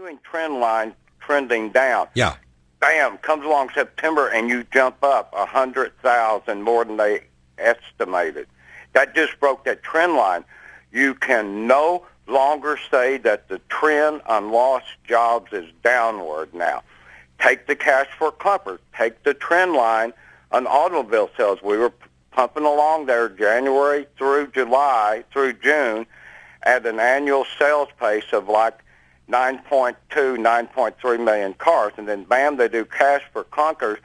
doing trend line trending down. Yeah. Bam, comes along September and you jump up 100,000 more than they estimated. That just broke that trend line. You can no longer say that the trend on lost jobs is downward now. Take the cash for clumpers. Take the trend line on automobile sales. We were pumping along there January through July through June at an annual sales pace of like 9.2, 9.3 million cars. And then, bam, they do cash for clunkers.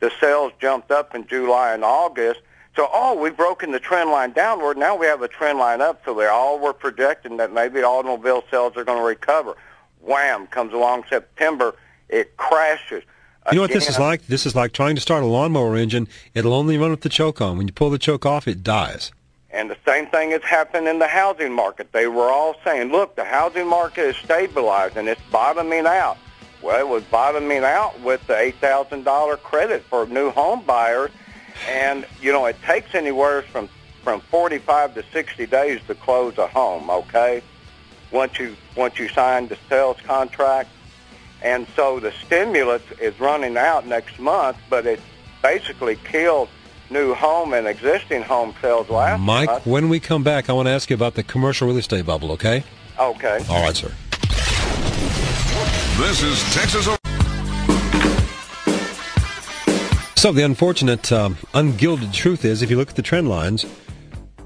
The sales jumped up in July and August. So, oh, we've broken the trend line downward. Now we have a trend line up, so they all were projecting that maybe automobile sales are going to recover. Wham, comes along September, it crashes. You know what this is like? This is like trying to start a lawnmower engine. It'll only run with the choke on. When you pull the choke off, it dies. And the same thing has happened in the housing market. They were all saying, look, the housing market is stabilizing. It's bottoming out. Well, it was bottoming out with the $8,000 credit for new home buyers. And, you know, it takes anywhere from 45 to 60 days to close a home, okay, once you sign the sales contract. And so the stimulus is running out next month, but it basically killed new home and existing home sales last month. Mike, when we come back, I want to ask you about the commercial real estate bubble, okay? Okay. All right, sir. This is Texas. So the unfortunate, ungilded truth is, if you look at the trend lines,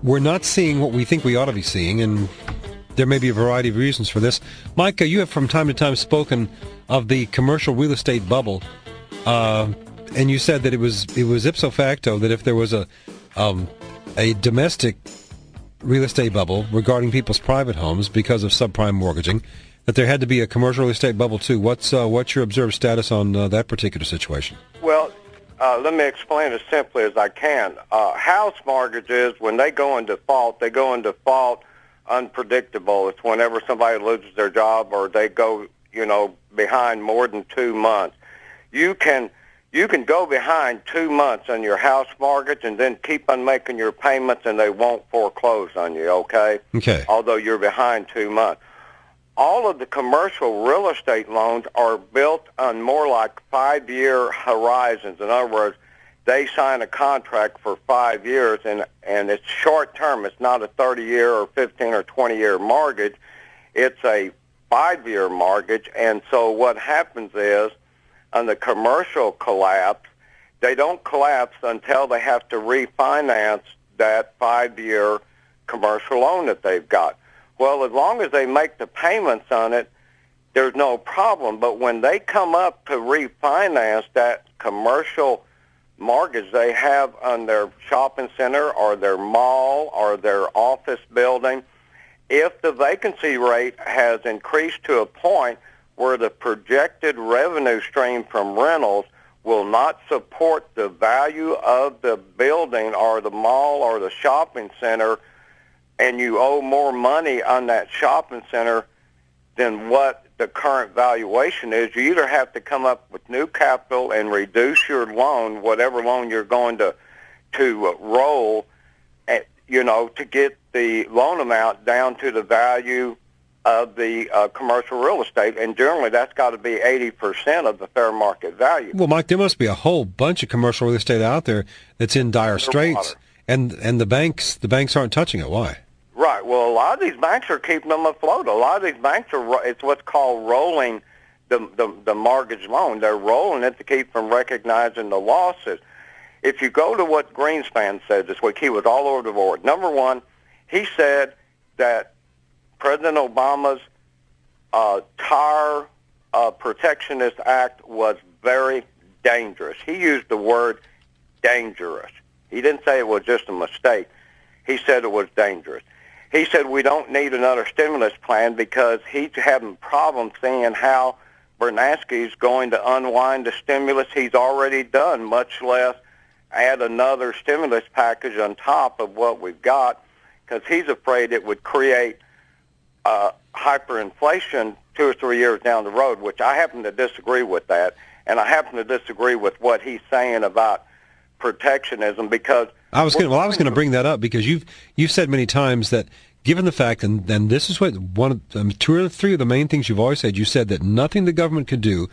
we're not seeing what we think we ought to be seeing, and there may be a variety of reasons for this. Mike, you have from time to time spoken of the commercial real estate bubble, and you said that it was ipso facto that if there was a domestic real estate bubble regarding people's private homes because of subprime mortgaging, that there had to be a commercial real estate bubble too. What's your observed status on that particular situation? Well, let me explain as simply as I can. House mortgages, when they go in default, they go in default unpredictable. It's whenever somebody loses their job or they go, you know, behind more than 2 months. You can go behind 2 months on your house mortgage and then keep on making your payments and they won't foreclose on you, okay? Okay. Although you're behind 2 months. All of the commercial real estate loans are built on more like 5-year horizons. In other words, they sign a contract for 5 years, and it's short term. It's not a 30-year or 15 or 20-year mortgage. It's a 5-year mortgage. And so what happens is, on the commercial collapse, they don't collapse until they have to refinance that 5-year commercial loan that they've got. Well, as long as they make the payments on it, there's no problem. But when they come up to refinance that commercial mortgage they have on their shopping center or their mall or their office building, if the vacancy rate has increased to a point where the projected revenue stream from rentals will not support the value of the building or the mall or the shopping center, and you owe more money on that shopping center than what the current valuation is, you either have to come up with new capital and reduce your loan, whatever loan you're going to roll, at, you know, to get the loan amount down to the value of the commercial real estate. And generally, that's got to be 80% of the fair market value. Well, Mike, there must be a whole bunch of commercial real estate out there that's in dire straits, and the banks aren't touching it. Why? Right. Well, a lot of these banks are keeping them afloat. A lot of these banks are, it's what's called rolling the mortgage loan. They're rolling it to keep from recognizing the losses. If you go to what Greenspan said this week, he was all over the board. Number one, he said that President Obama's TARP Protectionist Act was very dangerous. He used the word dangerous. He didn't say it was just a mistake. He said it was dangerous. He said we don't need another stimulus plan because he's having problems seeing how Bernanke's going to unwind the stimulus he's already done, much less add another stimulus package on top of what we've got, because he's afraid it would create hyperinflation 2 or 3 years down the road, which I happen to disagree with that, and I happen to disagree with what he's saying about protectionism, because I was going to bring that up, because you've said many times that given the fact, and this is what two or three of the main things you've always said, you said that nothing the government could do